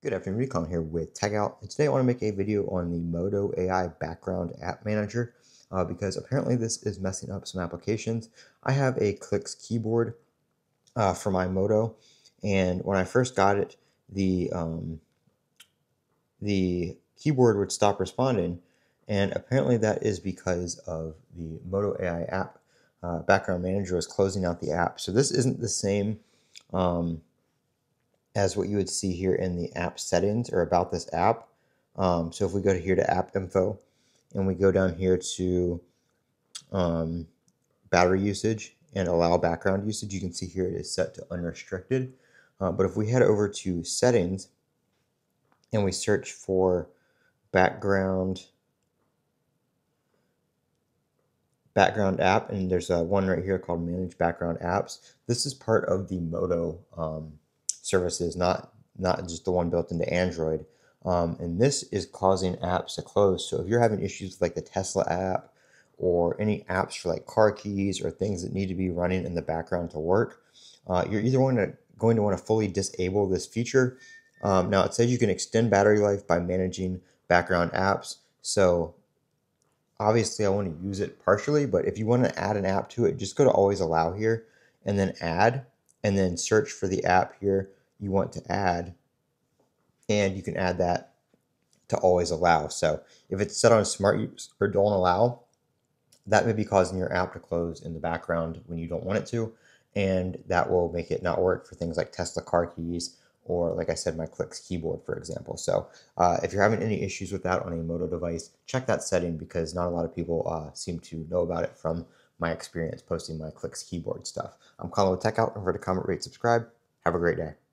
Good afternoon, Recon here with TechOut, and today I want to make a video on the Moto AI Background App Manager because apparently this is messing up some applications. I have a Clicks keyboard for my Moto, and when I first got it, the keyboard would stop responding, and apparently that is because of the Moto AI App Background Manager was closing out the app. So this isn't the same as what you would see here in the app settings or about this app. So if we go to here to app info and we go down here to battery usage and allow background usage, you can see here it is set to unrestricted. But if we head over to settings and we search for background app, and there's one right here called manage background apps. This is part of the Moto services, not just the one built into Android, and this is causing apps to close. So if you're having issues with like the Tesla app or any apps for like car keys or things that need to be running in the background to work, you're either going to want to fully disable this feature. Now it says you can extend battery life by managing background apps, so obviously I want to use it partially, but if you want to add an app to it, just go to always allow here and then add, and then search for the app here you want to add, and you can add that to always allow. So if it's set on smart use or don't allow, that may be causing your app to close in the background when you don't want it to, and that will make it not work for things like Tesla car keys or, like I said, my Clicks keyboard, for example. So if you're having any issues with that on a Moto device, check that setting, because not a lot of people seem to know about it from my experience posting my Clicks keyboard stuff. I'm Colin with TechOut. Remember to comment, rate, subscribe. Have a great day.